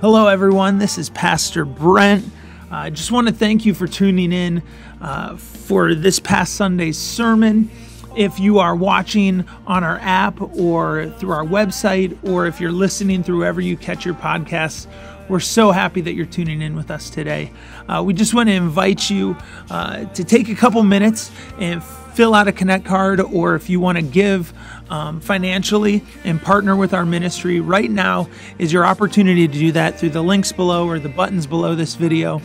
Hello everyone, this is Pastor Brent. I just want to thank you for tuning in for this past Sunday's sermon. If you are watching on our app or through our website, or if you're listening through wherever you catch your podcasts, we're so happy that you're tuning in with us today. We just want to invite you to take a couple minutes and fill out a Connect card, or if you want to give financially and partner with our ministry, right now is your opportunity to do that through the links below or the buttons below this video.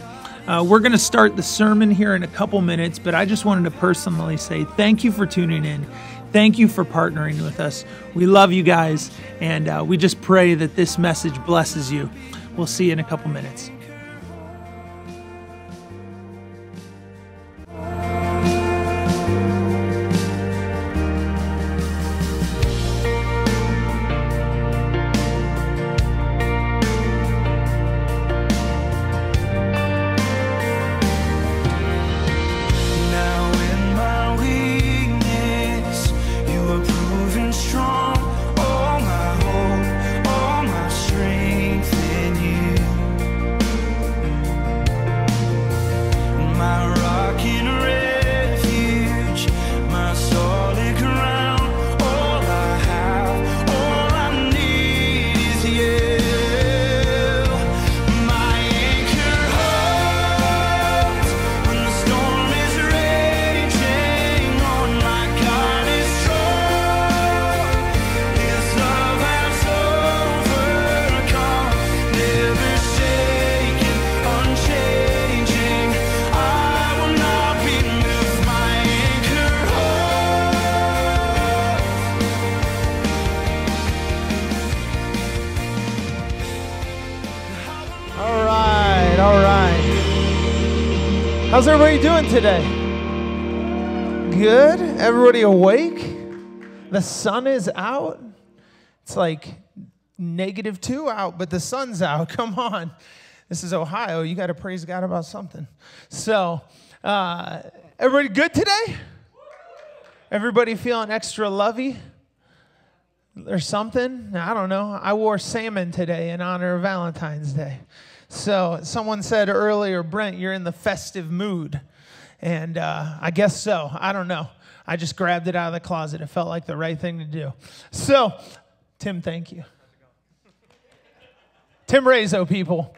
We're going to start the sermon here in a couple minutes, but I just wanted to personally say thank you for tuning in. Thank you for partnering with us. We love you guys, and we just pray that this message blesses you. We'll see you in a couple minutes. How's everybody doing today? Good? Everybody awake? The sun is out. It's like -2 out, but the sun's out. Come on. This is Ohio. You got to praise God about something. So, everybody good today? Everybody feeling extra lovey or something? I don't know. I wore salmon today in honor of Valentine's Day. So someone said earlier, Brent, you're in the festive mood, and I guess so. I don't know. I just grabbed it out of the closet. It felt like the right thing to do. So, Tim, thank you. Tim Rezo, people.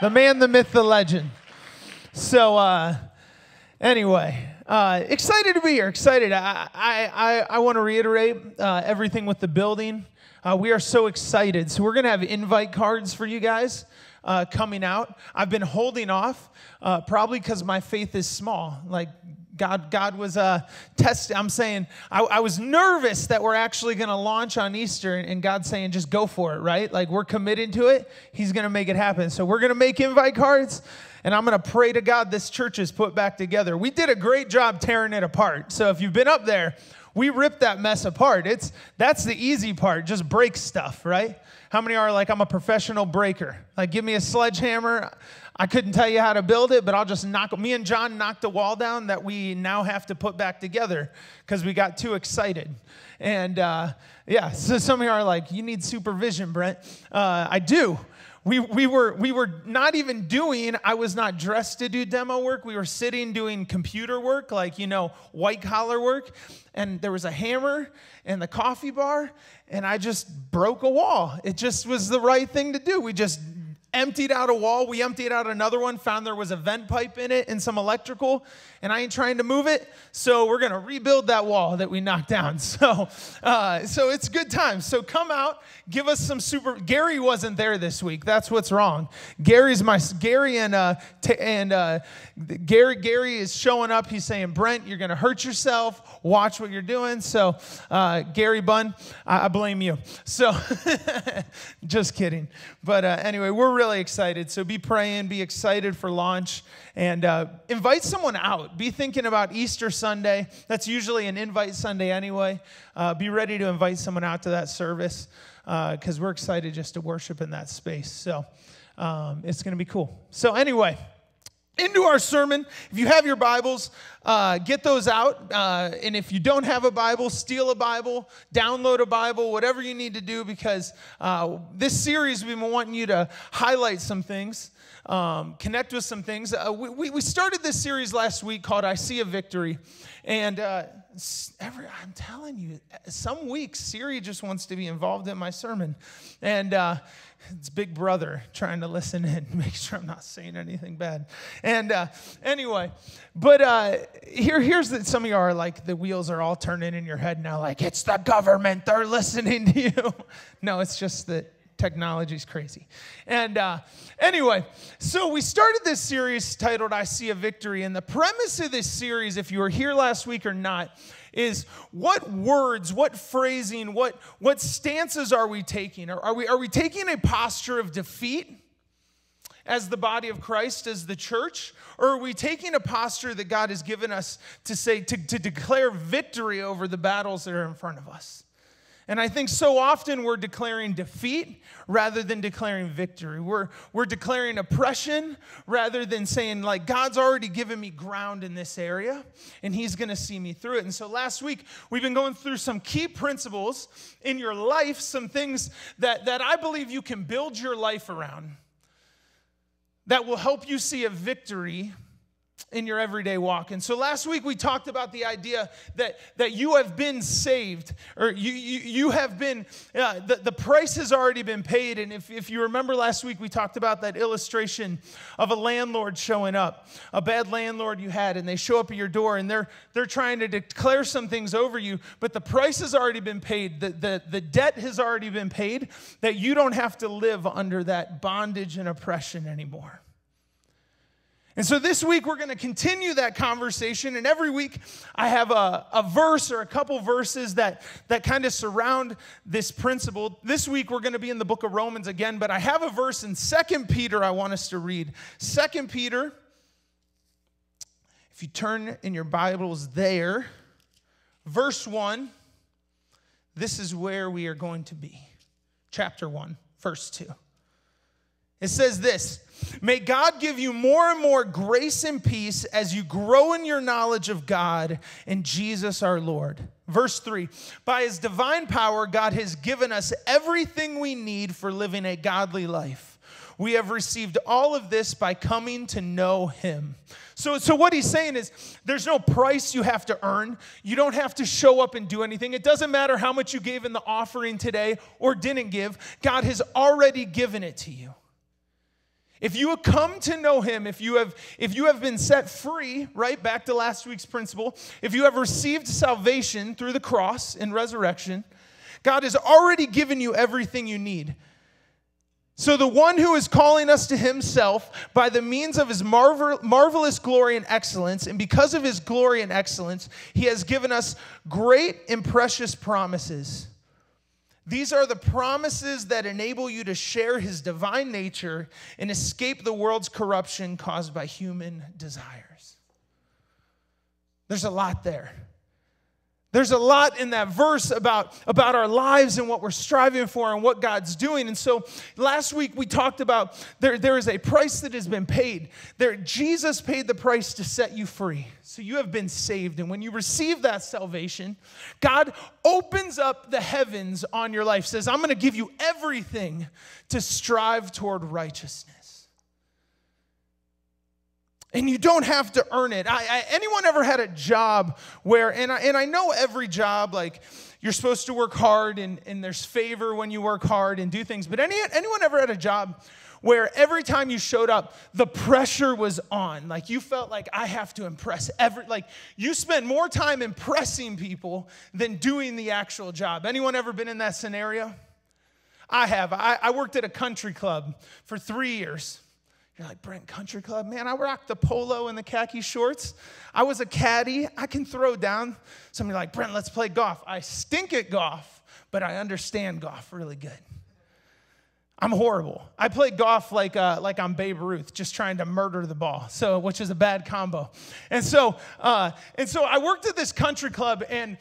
The man, the myth, the legend. So anyway, excited to be here. Excited. I want to reiterate everything with the building. We are so excited. So we're going to have invite cards for you guys. Coming out. I've been holding off, probably because my faith is small. Like God was testing. I'm saying I was nervous that we're actually going to launch on Easter, and God's saying just go for it, right? Like we're committed to it. He's going to make it happen. So we're going to make invite cards, and I'm going to pray to God this church is put back together. We did a great job tearing it apart. So if you've been up there, we ripped that mess apart. That's the easy part. Just break stuff, right? How many are like, I'm a professional breaker? Like, give me a sledgehammer. I couldn't tell you how to build it, but I'll just knock. Me and John knocked the wall down that we now have to put back together because we got too excited. And yeah, so some of you are like, you need supervision, Brent. I do. We were not even doing, I was not dressed to do demo work. We were sitting doing computer work, like, you know, white collar work. And there was a hammer and the coffee bar, and I just broke a wall. It just was the right thing to do. We just emptied out a wall. We emptied out another one, found there was a vent pipe in it and some electrical, and I ain't trying to move it. So we're going to rebuild that wall that we knocked down. So so it's good times. So come out, give us some super. Gary wasn't there this week. That's what's wrong. Gary is showing up. He's saying, Brent, you're going to hurt yourself. Watch what you're doing. So Gary Bunn, I blame you. So just kidding. But anyway, we're really excited. So be praying, be excited for launch, and invite someone out. Be thinking about Easter Sunday. That's usually an invite Sunday anyway. Be ready to invite someone out to that service because we're excited just to worship in that space. So it's going to be cool. So anyway, into our sermon. If you have your Bibles, get those out. And if you don't have a Bible, steal a Bible, download a Bible, whatever you need to do, because this series, we've been wanting you to highlight some things, connect with some things. We started this series last week called I See a Victory. And I'm telling you, some weeks, Siri just wants to be involved in my sermon. And it's Big Brother trying to listen in, make sure I'm not saying anything bad. And anyway, but here's some of you are like, the wheels are all turning in your head now, like, it's the government, they're listening to you. No, it's just that technology's crazy. And anyway, so we started this series titled I See a Victory. And the premise of this series, if you were here last week or not, is what words, what phrasing, what stances are we taking? Are we taking a posture of defeat as the body of Christ, as the church? Or are we taking a posture that God has given us to say, to declare victory over the battles that are in front of us? And I think so often we're declaring defeat rather than declaring victory. We're declaring oppression rather than saying, like, God's already given me ground in this area, and he's going to see me through it. And so last week, we've been going through some key principles in your life, some things that I believe you can build your life around that will help you see a victory in your everyday walk. And so last week we talked about the idea that you have been saved, or you have been, the price has already been paid. And if you remember last week, we talked about that illustration of a landlord showing up, a bad landlord you had, and they show up at your door, and they're trying to declare some things over you, but the price has already been paid. The debt has already been paid, that you don't have to live under that bondage and oppression anymore. And so this week, we're going to continue that conversation. And every week, I have a verse or a couple verses that kind of surround this principle. This week, we're going to be in the book of Romans again. But I have a verse in 2 Peter I want us to read. 2 Peter, if you turn in your Bibles there, verse 1, this is where we are going to be. Chapter 1, verse 2. It says this: may God give you more and more grace and peace as you grow in your knowledge of God and Jesus our Lord. Verse 3, by his divine power, God has given us everything we need for living a godly life. We have received all of this by coming to know him. So what he's saying is, there's no price you have to earn. You don't have to show up and do anything. It doesn't matter how much you gave in the offering today or didn't give. God has already given it to you. If you have come to know him, if you have been set free, right, back to last week's principle, if you have received salvation through the cross and resurrection, God has already given you everything you need. So the one who is calling us to himself by the means of his marvelous glory and excellence, and because of his glory and excellence, he has given us great and precious promises. These are the promises that enable you to share his divine nature and escape the world's corruption caused by human desires. There's a lot there. There's a lot in that verse about our lives and what we're striving for and what God's doing. And so last week we talked about there is a price that has been paid. Jesus paid the price to set you free. So you have been saved. And when you receive that salvation, God opens up the heavens on your life, says, I'm going to give you everything to strive toward righteousness. And you don't have to earn it. Anyone ever had a job where, and I know every job, like, you're supposed to work hard and there's favor when you work hard and do things. But anyone ever had a job where every time you showed up, the pressure was on? Like, you felt like, I have to impress like, you spent more time impressing people than doing the actual job. Anyone ever been in that scenario? I have. I worked at a country club for 3 years. You're like, Brent, country club? Man, I rocked the polo and the khaki shorts. I was a caddy. I can throw down. Somebody's like, Brent, let's play golf. I stink at golf, but I understand golf really good. I'm horrible. I play golf like I'm Babe Ruth, just trying to murder the ball, so, which is a bad combo. And so, I worked at this country club, and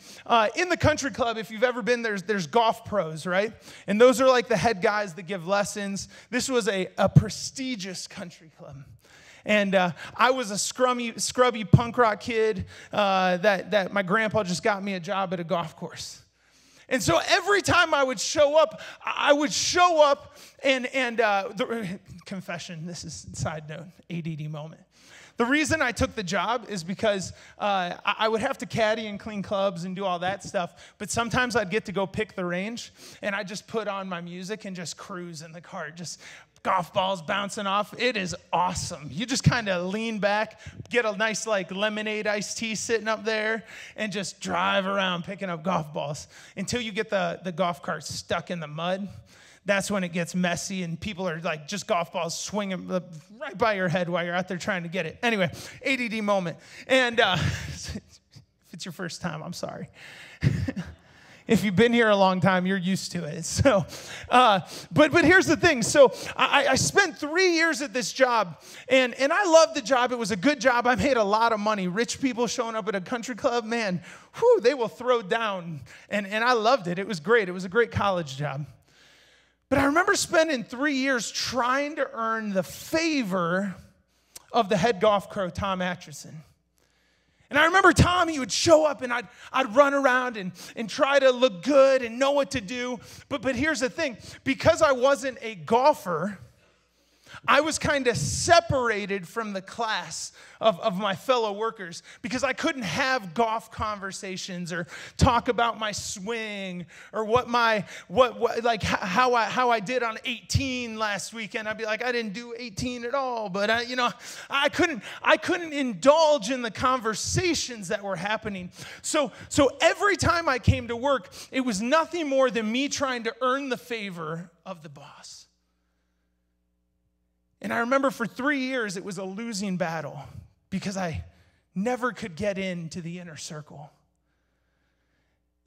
in the country club, if you've ever been, there's golf pros, right? And those are like the head guys that give lessons. This was a prestigious country club. And I was a scrubby punk rock kid that my grandpa just got me a job at a golf course. And so every time I would show up, confession, this is a side note, ADD moment. The reason I took the job is because I would have to caddy and clean clubs and do all that stuff, but sometimes I'd get to go pick the range, and I just put on my music and just cruise in the cart, just golf balls bouncing off. It is awesome. You just kind of lean back, get a nice like lemonade iced tea sitting up there, and just drive around picking up golf balls until you get the golf cart stuck in the mud. That's when it gets messy and people are like just golf balls swinging right by your head while you're out there trying to get it. Anyway, ADD moment. And if it's your first time, I'm sorry. If you've been here a long time, you're used to it. So, but here's the thing. So I spent 3 years at this job, and I loved the job. It was a good job. I made a lot of money. Rich people showing up at a country club, man, whew, they will throw down. And I loved it. It was great. It was a great college job. But I remember spending 3 years trying to earn the favor of the head golf pro, Tom Atchison. And I remember Tom, he would show up and I'd run around and try to look good and know what to do. But here's the thing, because I wasn't a golfer, I was kind of separated from the class of my fellow workers because I couldn't have golf conversations or talk about my swing or how I did on 18 last weekend. I'd be like, I didn't do 18 at all, but I couldn't indulge in the conversations that were happening. So every time I came to work, it was nothing more than me trying to earn the favor of the boss. And I remember for 3 years, it was a losing battle because I never could get into the inner circle.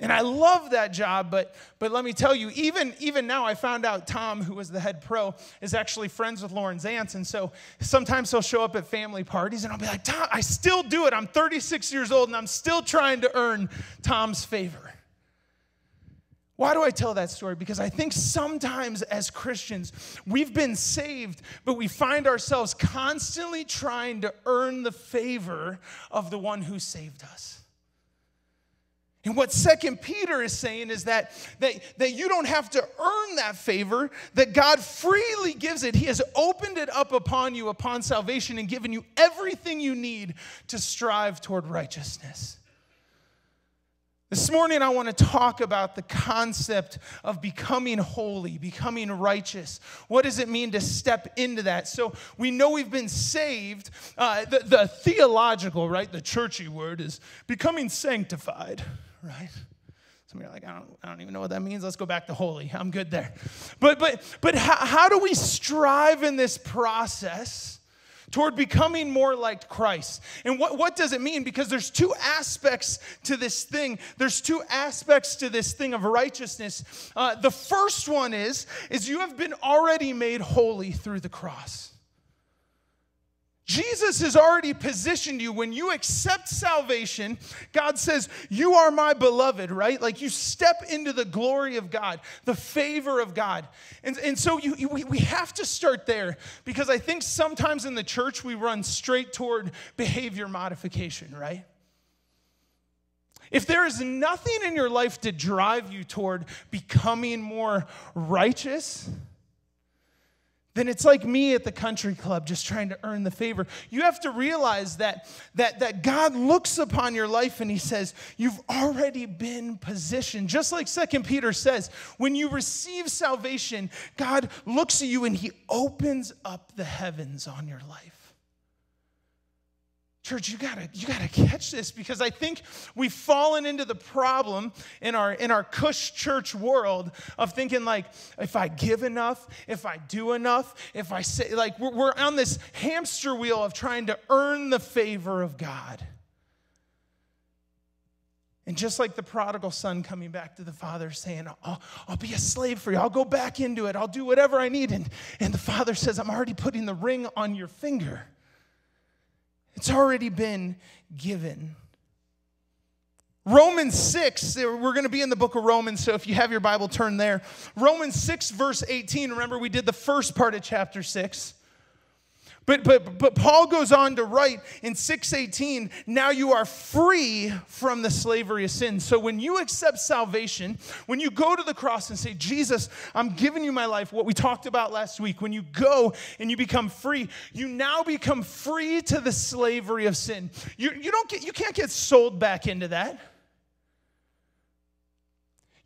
And I love that job, but let me tell you, even now I found out Tom, who was the head pro, is actually friends with Lauren Zance, and so sometimes he'll show up at family parties, and I'll be like, Tom, I still do it. I'm 36 years old, and I'm still trying to earn Tom's favor. Why do I tell that story? Because I think sometimes as Christians, we've been saved, but we find ourselves constantly trying to earn the favor of the one who saved us. And what 2 Peter is saying is that you don't have to earn that favor, that God freely gives it. He has opened it up upon you upon salvation and given you everything you need to strive toward righteousness. This morning, I want to talk about the concept of becoming holy, becoming righteous. What does it mean to step into that? So we know we've been saved. The theological, right, the churchy word is becoming sanctified, right? Some of you are like, I don't even know what that means. Let's go back to holy. I'm good there. But how do we strive in this process toward becoming more like Christ? And what does it mean? Because there's two aspects to this thing. There's two aspects to this thing of righteousness. The first one is you have been already made holy through the cross. Jesus has already positioned you. When you accept salvation, God says, you are my beloved, right? Like you step into the glory of God, the favor of God. And so we have to start there because I think sometimes in the church we run straight toward behavior modification, right? If there is nothing in your life to drive you toward becoming more righteous, then it's like me at the country club just trying to earn the favor. You have to realize that God looks upon your life and he says, you've already been positioned. Just like 2 Peter says, when you receive salvation, God looks at you and he opens up the heavens on your life. Church, you gotta catch this because I think we've fallen into the problem in our cush church world of thinking like, if I give enough, if I do enough, if I say, like we're on this hamster wheel of trying to earn the favor of God. And just like the prodigal son coming back to the father saying, I'll be a slave for you. I'll go back into it. I'll do whatever I need. And the father says, I'm already putting the ring on your finger. It's already been given. Romans 6, we're going to be in the book of Romans, so if you have your Bible, turn there. Romans 6, verse 18, remember we did the first part of chapter 6. But Paul goes on to write in 6:18, now you are free from the slavery of sin. So when you accept salvation, when you go to the cross and say, Jesus, I'm giving you my life, what we talked about last week, when you go and you become free, you now become free to the slavery of sin. You can't get sold back into that.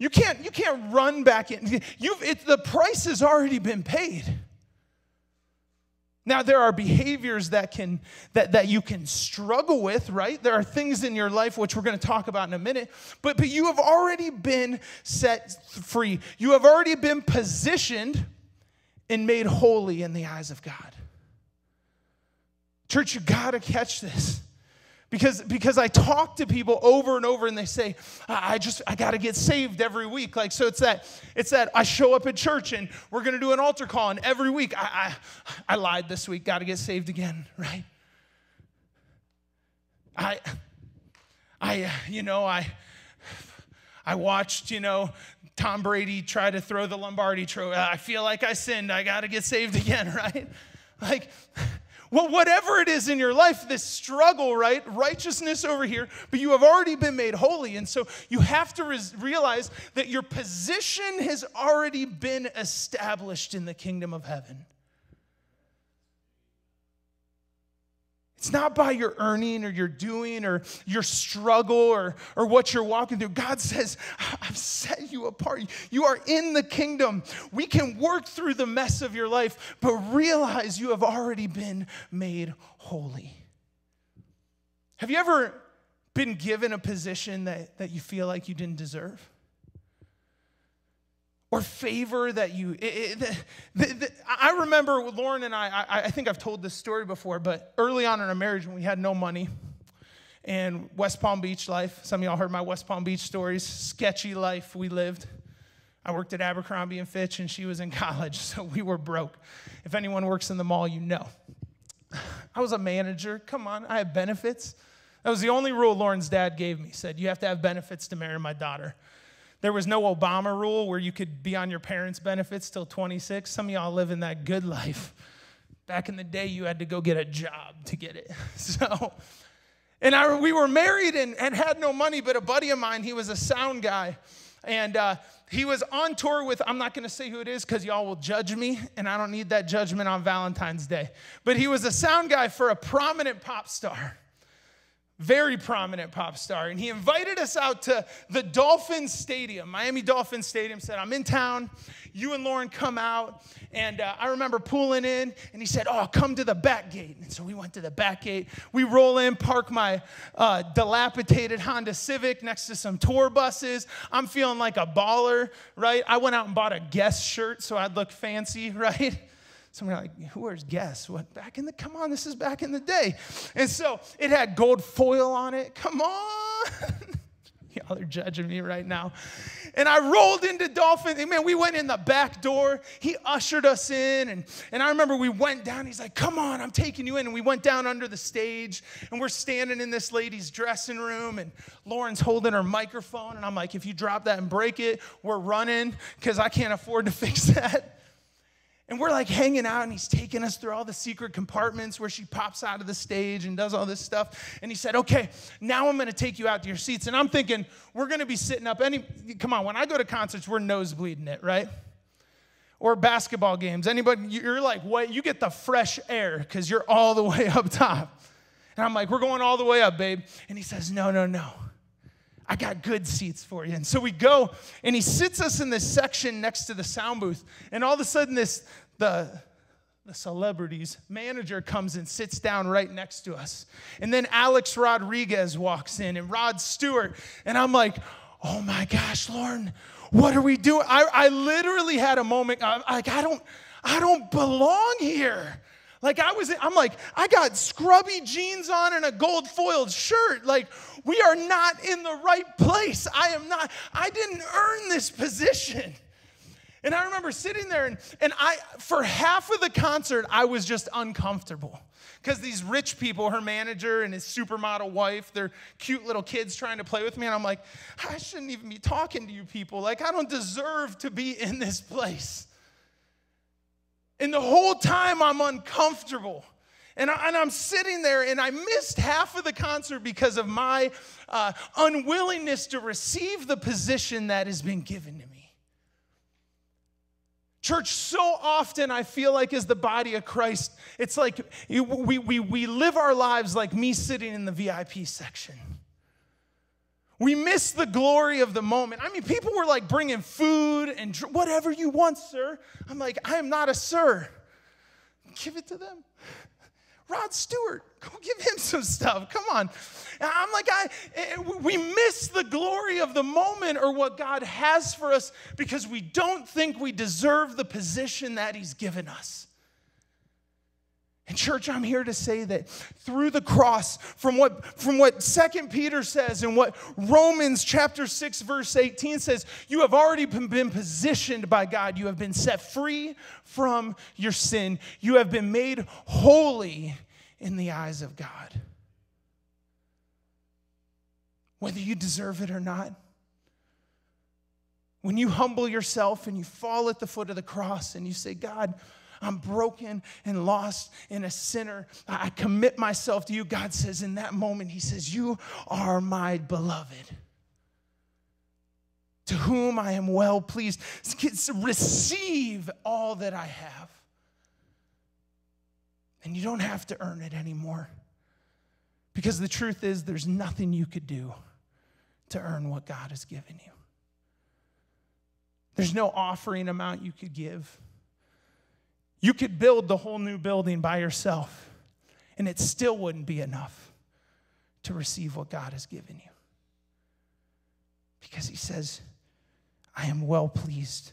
You can't run back in. The price has already been paid. Now, there are behaviors that you can struggle with, right? There are things in your life, which we're going to talk about in a minute, but you have already been set free. You have already been positioned and made holy in the eyes of God. Church, you got to catch this. Because I talk to people over and over and they say, I got to get saved every week. Like, so it's that I show up at church and we're going to do an altar call. And every week, I lied this week, got to get saved again, right? I watched, Tom Brady try to throw the Lombardi trophy. I feel like I sinned. I got to get saved again, right? Like, well, whatever it is in your life, this struggle, right? Righteousness over here, but you have already been made holy. And so you have to realize that your position has already been established in the kingdom of heaven. It's not by your earning or your doing or your struggle or what you're walking through. God says, I've set you apart. You are in the kingdom. We can work through the mess of your life, but realize you have already been made holy. Have you ever been given a position that you feel like you didn't deserve? Or favor that you... I remember Lauren and I think I've told this story before, but early on in our marriage when we had no money, and West Palm Beach life, some of y'all heard my West Palm Beach stories, sketchy life we lived. I worked at Abercrombie & Fitch, and she was in college, so we were broke. If anyone works in the mall, you know. I was a manager. Come on, I have benefits. That was the only rule Lauren's dad gave me. He said, you have to have benefits to marry my daughter. There was no Obama rule where you could be on your parents' benefits till 26. Some of y'all live in that good life. Back in the day, you had to go get a job to get it. So, and we were married and had no money, but a buddy of mine, he was a sound guy, and he was on tour with, I'm not going to say who it is because y'all will judge me, and I don't need that judgment on Valentine's Day. But he was a sound guy for a prominent pop star. Very prominent pop star. And he invited us out to the Dolphin Stadium, Miami Dolphin Stadium, said, I'm in town. You and Lauren come out. And I remember pulling in, and he said, oh, come to the back gate. And so we went to the back gate. We roll in, park my dilapidated Honda Civic next to some tour buses. I'm feeling like a baller, right? I went out and bought a Guess shirt so I'd look fancy, right? Some are like, who wears Guess? What, back in the, come on, this is back in the day. And so it had gold foil on it. Come on. Y'all are judging me right now. And I rolled into Dolphin. And man, we went in the back door. He ushered us in. And I remember we went down. He's like, come on, I'm taking you in. And we went down under the stage. And we're standing in this lady's dressing room. And Lauren's holding her microphone. And I'm like, if you drop that and break it, we're running because I can't afford to fix that. And we're like hanging out, and he's taking us through all the secret compartments where she pops out of the stage and does all this stuff. And he said, okay, now I'm going to take you out to your seats. And I'm thinking, we're going to be sitting up. Come on, when I go to concerts, we're nosebleeding it, right? Or basketball games. Anybody, you're like, what? You get the fresh air because you're all the way up top. And I'm like, we're going all the way up, babe. And he says, no. I got good seats for you. And so we go, and he sits us in this section next to the sound booth. And all of a sudden, the celebrities manager comes and sits down right next to us. And then Alex Rodriguez walks in, and Rod Stewart. And I'm like, oh, my gosh, Lauren, what are we doing? I literally had a moment. I'm like, I don't belong here. Like, I'm like, I got scrubby jeans on and a gold foiled shirt. Like, we are not in the right place. I didn't earn this position. And I remember sitting there, and for half of the concert, I was just uncomfortable. Because these rich people, her manager and his supermodel wife, their cute little kids trying to play with me. And I'm like, I shouldn't even be talking to you people. Like, I don't deserve to be in this place. And the whole time I'm uncomfortable. And I'm sitting there, and I missed half of the concert because of my unwillingness to receive the position that has been given to me. Church, so often I feel like as the body of Christ, it's like we live our lives like me sitting in the VIP section. We miss the glory of the moment. I mean, people were like bringing food and whatever you want, sir. I'm like, I am not a sir. Give it to them. Rod Stewart, go give him some stuff. Come on. I'm like, we miss the glory of the moment or what God has for us because we don't think we deserve the position that he's given us. And church, I'm here to say that through the cross, from what 2 Peter says and what Romans chapter 6, verse 18 says, you have already been positioned by God. You have been set free from your sin. You have been made holy in the eyes of God. Whether you deserve it or not, when you humble yourself and you fall at the foot of the cross and you say, God, I'm broken and lost and a sinner. I commit myself to you. God says in that moment, he says, you are my beloved, to whom I am well pleased. Receive all that I have. And you don't have to earn it anymore. Because the truth is, there's nothing you could do to earn what God has given you. There's no offering amount you could give. You could build the whole new building by yourself, and it still wouldn't be enough to receive what God has given you. Because he says, I am well pleased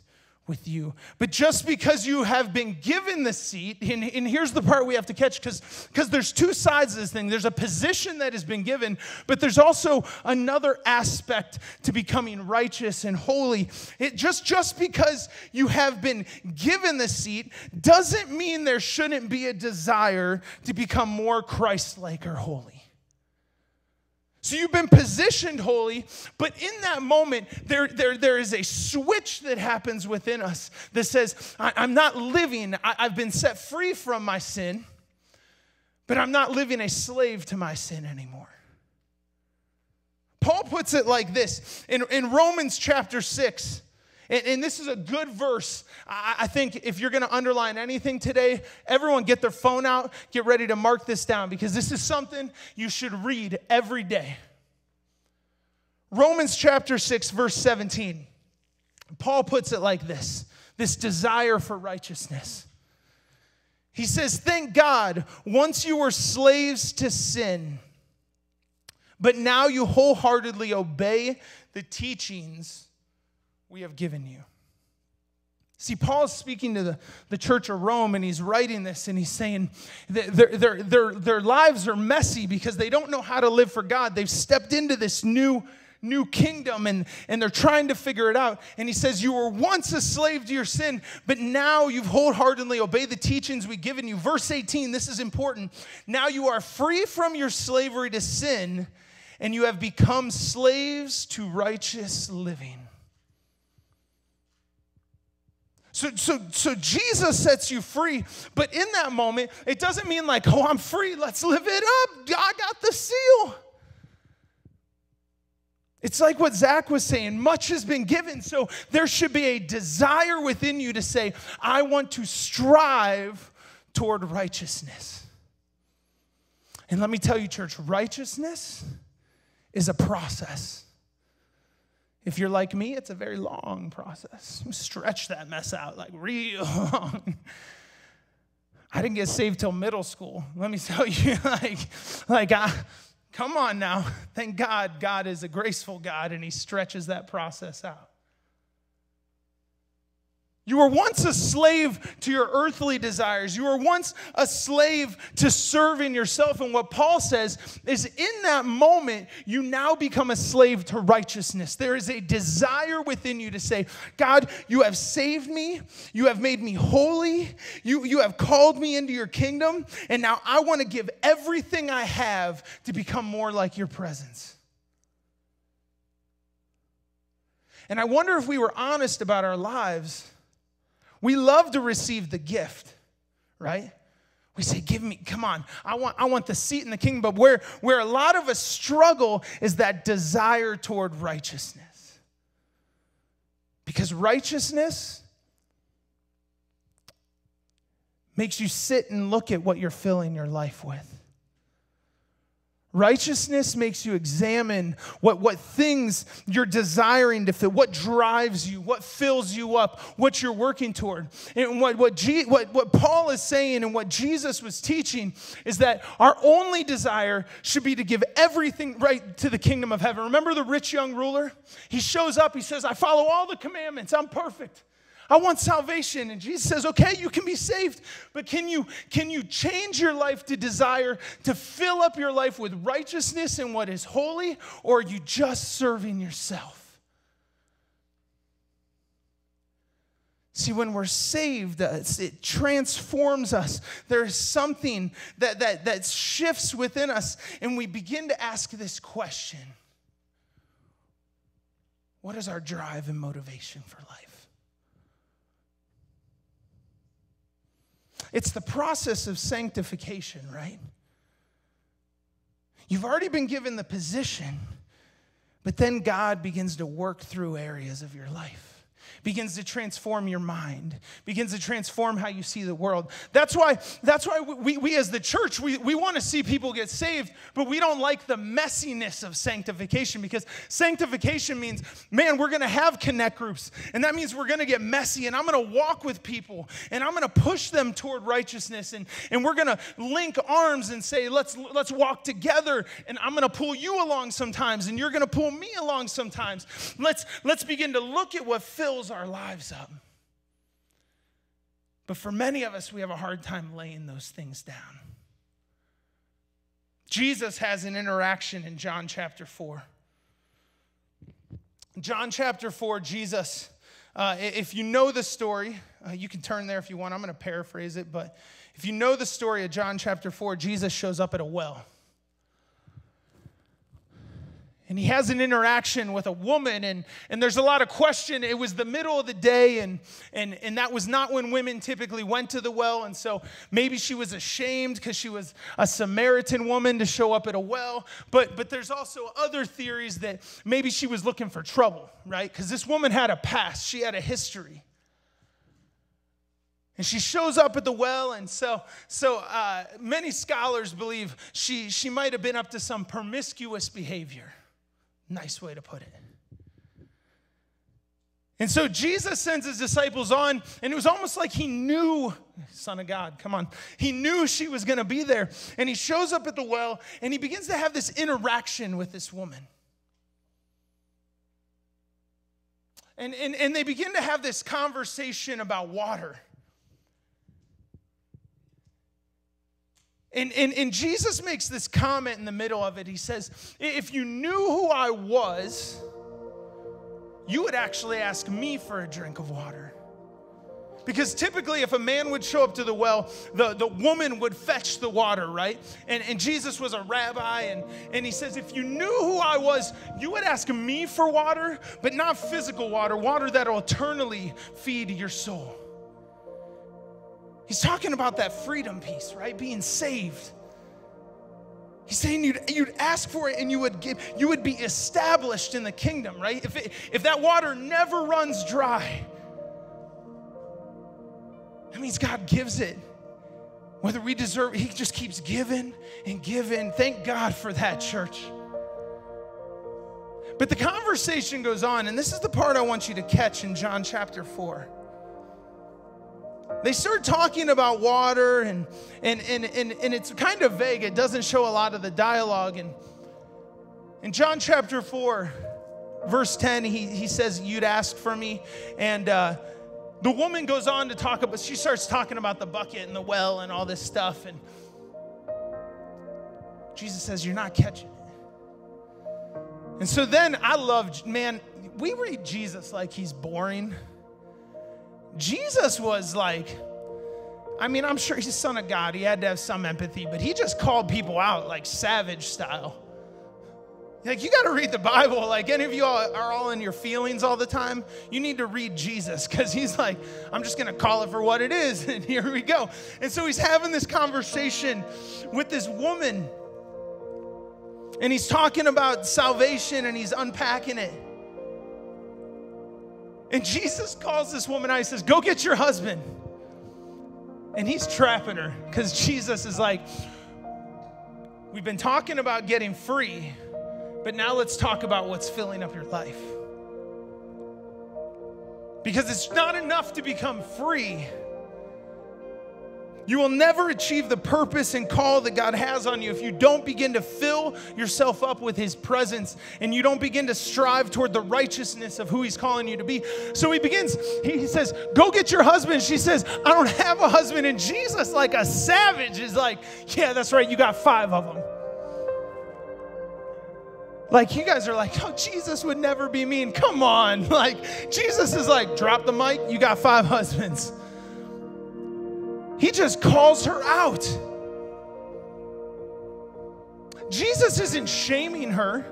with you. But just because you have been given the seat, and here's the part we have to catch, because there's two sides to this thing. There's a position that has been given, but there's also another aspect to becoming righteous and holy. Just because you have been given the seat doesn't mean there shouldn't be a desire to become more Christ-like or holy. So you've been positioned holy, but in that moment, there is a switch that happens within us that says, I'm not living, I've been set free from my sin, but I'm not living a slave to my sin anymore. Paul puts it like this in Romans chapter 6, and this is a good verse. I think if you're going to underline anything today, everyone get their phone out, get ready to mark this down, because this is something you should read every day. Romans chapter 6, verse 17. Paul puts it like this, this desire for righteousness. He says, thank God, once you were slaves to sin, but now you wholeheartedly obey the teachings we have given you. See, Paul's speaking to the church of Rome, and he's writing this, and he's saying that their lives are messy because they don't know how to live for God. They've stepped into this new kingdom, and they're trying to figure it out. And he says, you were once a slave to your sin, but now you've wholeheartedly obeyed the teachings we've given you. Verse 18, this is important. Now you are free from your slavery to sin, and you have become slaves to righteous living. So Jesus sets you free, but in that moment, it doesn't mean like, oh, I'm free, let's live it up, I got the seal. It's like what Zach was saying, much has been given, so there should be a desire within you to say, I want to strive toward righteousness. And let me tell you, church, righteousness is a process. If you're like me, it's a very long process. Stretch that mess out like real long. I didn't get saved till middle school. Let me tell you, come on now. Thank God, God is a graceful God, and he stretches that process out. You were once a slave to your earthly desires. You were once a slave to serving yourself. And what Paul says is in that moment, you now become a slave to righteousness. There is a desire within you to say, God, you have saved me. You have made me holy. You have called me into your kingdom. And now I want to give everything I have to become more like your presence. And I wonder if we were honest about our lives. We love to receive the gift, right? We say, give me, come on, I want the seat in the kingdom. But where a lot of us struggle is that desire toward righteousness. Because righteousness makes you sit and look at what you're filling your life with. Righteousness makes you examine what things you're desiring to fill, what drives you, what fills you up, what you're working toward. And what Paul is saying and what Jesus was teaching is that our only desire should be to give everything right to the kingdom of heaven. Remember the rich young ruler? He shows up, he says, I follow all the commandments, I'm perfect. I want salvation. And Jesus says, okay, you can be saved, but can you change your life to desire to fill up your life with righteousness and what is holy, or are you just serving yourself? See, when we're saved, it transforms us. There is something that shifts within us, and we begin to ask this question. What is our drive and motivation for life? It's the process of sanctification, right? You've already been given the position, but then God begins to work through areas of your life, begins to transform your mind, begins to transform how you see the world. That's why we as the church, we want to see people get saved, but we don't like the messiness of sanctification, because sanctification means, man, we're going to have connect groups, and that means we're going to get messy, and I'm going to walk with people, and I'm going to push them toward righteousness, and we're going to link arms and say, let's walk together, and I'm going to pull you along sometimes, and you're going to pull me along sometimes. Let's begin to look at what fills our lives up. But for many of us, we have a hard time laying those things down. Jesus has an interaction in John chapter 4. John chapter 4, Jesus, if you know the story, you can turn there if you want. I'm going to paraphrase it, but if you know the story of John chapter 4, Jesus shows up at a well. And he has an interaction with a woman, and there's a lot of question. It was the middle of the day, and that was not when women typically went to the well, and so maybe she was ashamed because she was a Samaritan woman to show up at a well. But there's also other theories that maybe she was looking for trouble, right? Because this woman had a past. She had a history. And she shows up at the well, and so many scholars believe she might have been up to some promiscuous behavior. Nice way to put it. And so Jesus sends his disciples on, and it was almost like he knew, Son of God, come on. He knew she was going to be there, and he shows up at the well, and he begins to have this interaction with this woman. And they begin to have this conversation about water. And Jesus makes this comment in the middle of it. He says, if you knew who I was, you would actually ask me for a drink of water. Because typically if a man would show up to the well, the woman would fetch the water, right? And Jesus was a rabbi, and he says, if you knew who I was, you would ask me for water, but not physical water, water that will eternally feed your soul. He's talking about that freedom piece, right? Being saved. He's saying you'd ask for it, and you would be established in the kingdom, right? If that water never runs dry, that means God gives it. Whether we deserve it, he just keeps giving and giving. Thank God for that, church. But the conversation goes on, and this is the part I want you to catch in John chapter 4. They start talking about water, and it's kind of vague. It doesn't show a lot of the dialogue. And in John chapter 4, verse 10, he says, you'd ask for me. And the woman goes on to talk about, she starts talking about the bucket and the well and all this stuff. And Jesus says, you're not catching it. And so then I love, man, we read Jesus like he's boring. Jesus was like, I mean, I'm sure he's the Son of God. He had to have some empathy, but he just called people out like savage style. Like, you got to read the Bible. Like, any of you are all in your feelings all the time. You need to read Jesus, because he's like, I'm just going to call it for what it is, and here we go. And so he's having this conversation with this woman, and he's talking about salvation, and he's unpacking it. And Jesus calls this woman out. He says, go get your husband. And he's trapping her, because Jesus is like, we've been talking about getting free, but now let's talk about what's filling up your life. Because it's not enough to become free. You will never achieve the purpose and call that God has on you if you don't begin to fill yourself up with his presence, and you don't begin to strive toward the righteousness of who he's calling you to be. So he begins, he says, go get your husband. She says, I don't have a husband. And Jesus, like a savage, is like, yeah, that's right, you got 5 of them. Like, you guys are like, oh, Jesus would never be mean. Come on. Like, Jesus is like, drop the mic, you got 5 husbands. He just calls her out. Jesus isn't shaming her.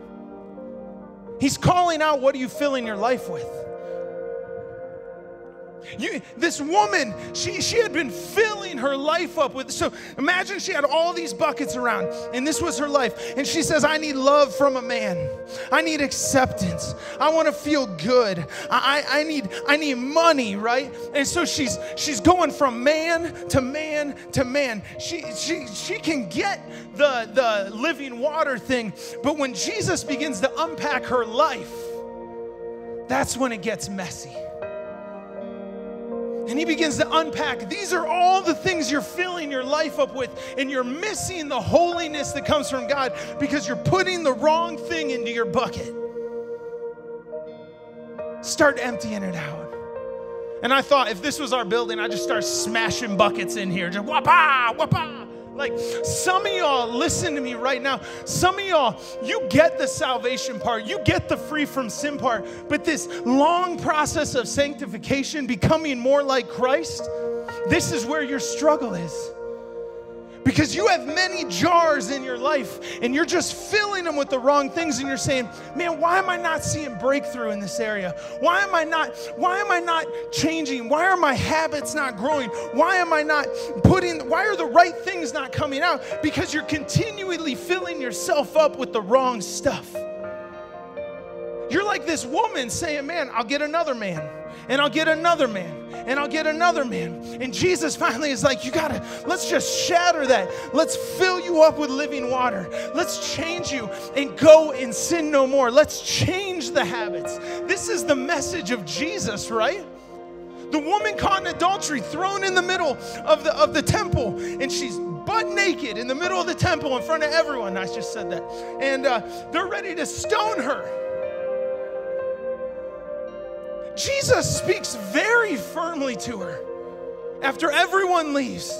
He's calling out, what are you filling your life with? This woman, she had been filling her life up with, so imagine she had all these buckets around, and this was her life. And she says, I need love from a man. I need acceptance. I want to feel good. I need money, right? And so she's going from man to man to man. She can get the living water thing, but when Jesus begins to unpack her life, that's when it gets messy. And he begins to unpack, these are all the things you're filling your life up with, and you're missing the holiness that comes from God because you're putting the wrong thing into your bucket. Start emptying it out. And I thought, if this was our building, I'd just start smashing buckets in here. Just whapa, whapa. Like, some of y'all, listen to me right now. Some of y'all, you get the salvation part. You get the free from sin part. But this long process of sanctification, becoming more like Christ, this is where your struggle is. Because you have many jars in your life, and you're just filling them with the wrong things, and you're saying, man, why am I not seeing breakthrough in this area? Why am I not changing? Why are my habits not growing? Why are the right things not coming out? Because you're continually filling yourself up with the wrong stuff. You're like this woman saying, man, I'll get another man, and I'll get another man, and I'll get another man. And Jesus finally is like, let's just shatter that. Let's fill you up with living water. Let's change you and go and sin no more. Let's change the habits. This is the message of Jesus, right? The woman caught in adultery, thrown in the middle of the temple, and she's butt naked in the middle of the temple in front of everyone. I just said that. And they're ready to stone her. Jesus speaks very firmly to her after everyone leaves.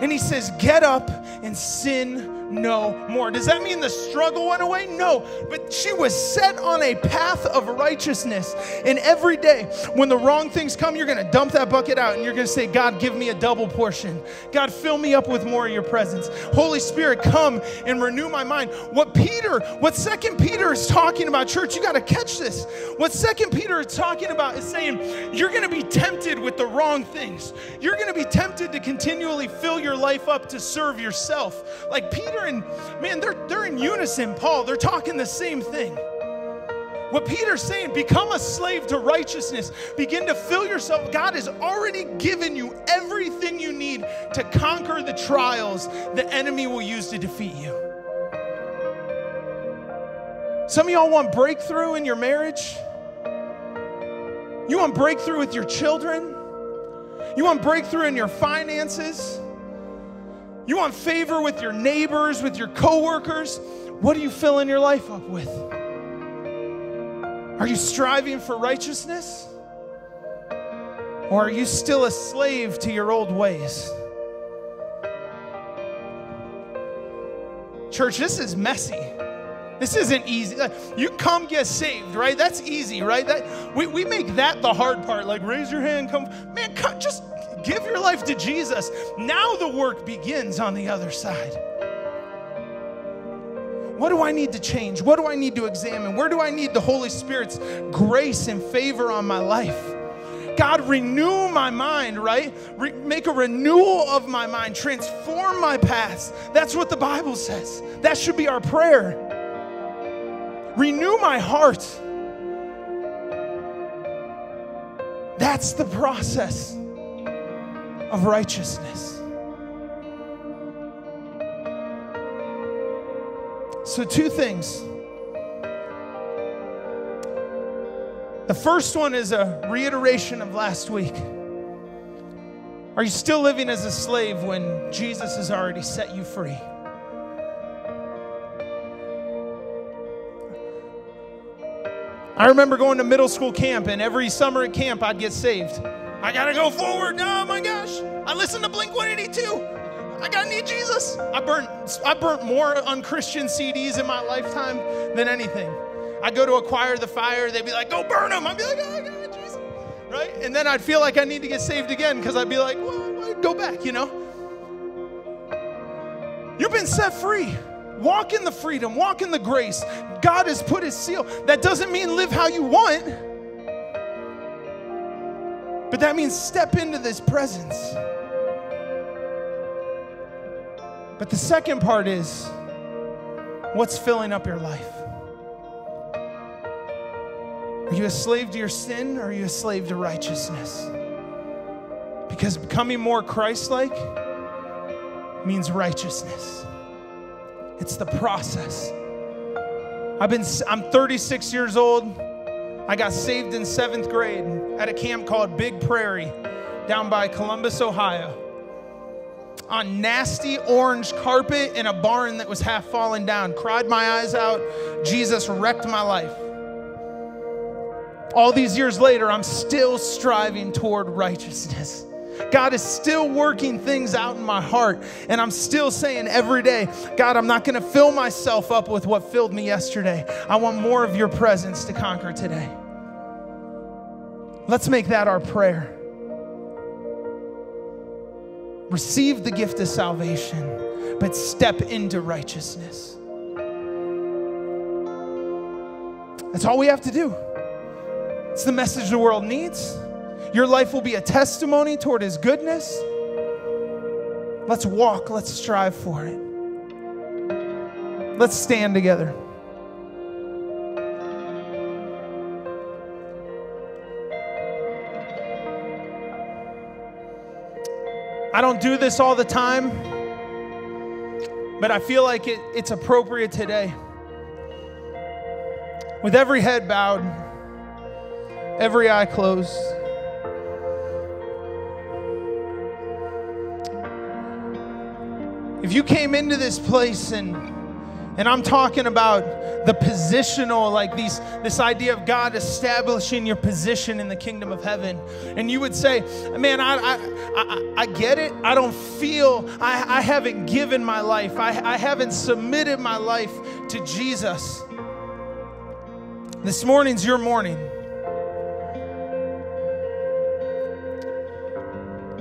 And he says, get up and sin no more. Does that mean the struggle went away? No, but she was set on a path of righteousness. And every day when the wrong things come, you're going to dump that bucket out, and you're going to say, God, give me a double portion. God, fill me up with more of your presence. Holy Spirit, come and renew my mind. What 2 Peter is talking about, church, you got to catch this. What 2 Peter is talking about is saying, you're going to be tempted with the wrong things. You're going to be tempted to continually fill your life up to serve yourself. Like Peter and, man, they're in unison, Paul. They're talking the same thing. What Peter's saying, become a slave to righteousness. Begin to fill yourself. God has already given you everything you need to conquer the trials the enemy will use to defeat you. Some of y'all want breakthrough in your marriage. You want breakthrough with your children. You want breakthrough in your finances. You want favor with your neighbors, with your coworkers. What are you filling your life up with? Are you striving for righteousness? Or are you still a slave to your old ways? Church, this is messy. This isn't easy. You come get saved, right? That's easy, right? We make that the hard part. Like, raise your hand, come. Man, come, just give your life to Jesus. Now the work begins on the other side. What do I need to change? What do I need to examine? Where do I need the Holy Spirit's grace and favor on my life? God, renew my mind, right? Make a renewal of my mind. Transform my past. That's what the Bible says. That should be our prayer. Renew my heart. That's the process of righteousness. So two things. The first one is a reiteration of last week. Are you still living as a slave when Jesus has already set you free? I remember going to middle school camp, and every summer at camp, I'd get saved. I gotta go forward. Oh my gosh. I listened to Blink 182. I gotta need Jesus. I burnt more unchristian CDs in my lifetime than anything. I'd go to Acquire the Fire. They'd be like, go burn them. I'd be like, oh, God, Jesus. Right? And then I'd feel like I need to get saved again because I'd be like, well, I'd go back, you know? You've been set free. Walk in the freedom. Walk in the grace. God has put his seal. That doesn't mean live how you want. But that means step into this presence. But the second part is, what's filling up your life? Are you a slave to your sin, or are you a slave to righteousness? Because becoming more Christ-like means righteousness. It's the process. I'm 36 years old. I got saved in 7th grade at a camp called Big Prairie down by Columbus, Ohio, on nasty orange carpet in a barn that was half fallen down. Cried my eyes out. Jesus wrecked my life. All these years later, I'm still striving toward righteousness. God is still working things out in my heart, and I'm still saying every day, God, I'm not going to fill myself up with what filled me yesterday. I want more of your presence to conquer today. Let's make that our prayer. Receive the gift of salvation, but step into righteousness. That's all we have to do. It's the message the world needs. Your life will be a testimony toward his goodness. Let's walk. Let's strive for it. Let's stand together. I don't do this all the time, but I feel like it's appropriate today. With every head bowed, every eye closed. If you came into this place and I'm talking about the positional, like this idea of God establishing your position in the kingdom of heaven, and you would say, man, I get it. I don't feel, I haven't given my life. I haven't submitted my life to Jesus. This morning's your morning.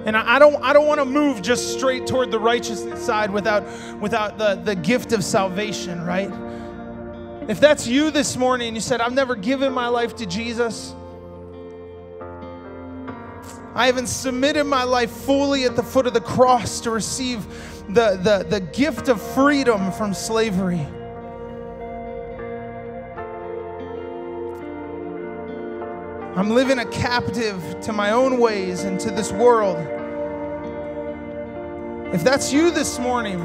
And I don't want to move just straight toward the righteousness side without the gift of salvation, right? If that's you this morning and you said, I've never given my life to Jesus, I haven't submitted my life fully at the foot of the cross to receive the gift of freedom from slavery. I'm living a captive to my own ways and to this world. If that's you this morning,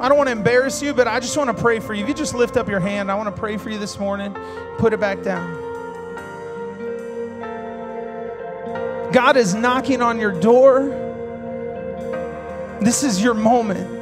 I don't want to embarrass you, but I just want to pray for you. If you just lift up your hand, I want to pray for you this morning. Put it back down. God is knocking on your door. This is your moment.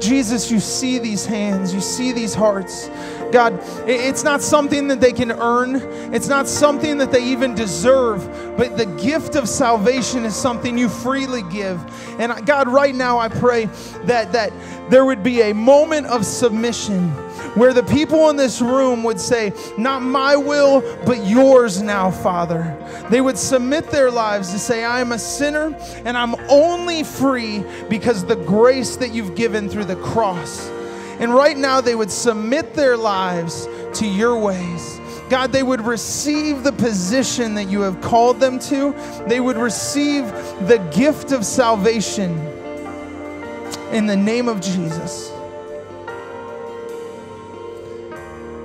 Jesus, you see these hands, you see these hearts. God, it's not something that they can earn. It's not something that they even deserve, but the gift of salvation is something you freely give. And God, right now I pray that there would be a moment of submission where the people in this room would say, not my will, but yours now, Father. They would submit their lives to say, I am a sinner and I'm only free because the grace that you've given through the cross. And right now they would submit their lives to your ways. God, they would receive the position that you have called them to. They would receive the gift of salvation in the name of Jesus.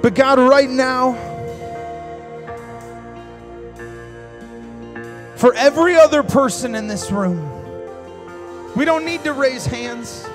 But God, right now, for every other person in this room, we don't need to raise hands,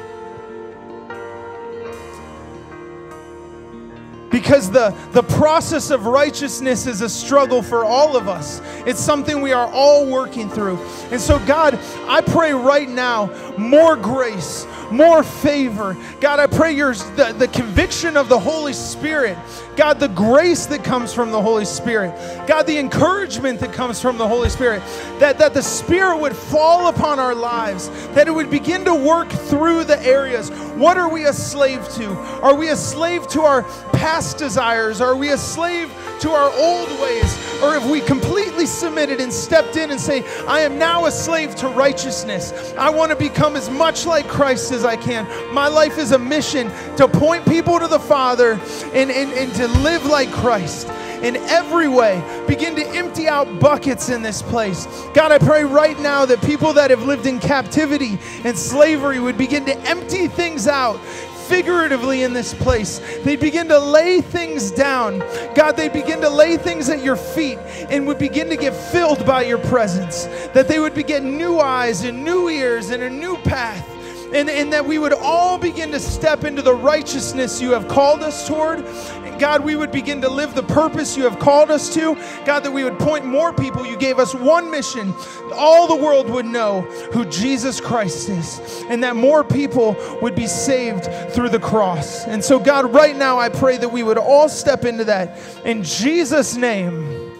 because the process of righteousness is a struggle for all of us. It's something we are all working through. And so, God, I pray right now more grace, more favor. God, I pray the conviction of the Holy Spirit. God, the grace that comes from the Holy Spirit. God, the encouragement that comes from the Holy Spirit. That the Spirit would fall upon our lives. That it would begin to work through the areas. What are we a slave to? Are we a slave to our past desires? Are we a slave to our old ways? Or have we completely submitted and stepped in and say, I am now a slave to righteousness. I want to become as much like Christ as I can. My life is a mission to point people to the Father and to live like Christ in every way. Begin to empty out buckets in this place. God, I pray right now that people that have lived in captivity and slavery would begin to empty things out figuratively in this place. They begin to lay things down. God, they begin to lay things at your feet and would begin to get filled by your presence. That they would begin new eyes and new ears and a new path. And that we would all begin to step into the righteousness you have called us toward. And God, we would begin to live the purpose you have called us to. God, that we would point more people. You gave us one mission. All the world would know who Jesus Christ is. And that more people would be saved through the cross. And so, God, right now I pray that we would all step into that. In Jesus' name,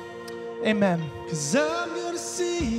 amen. 'Cause I'm gonna see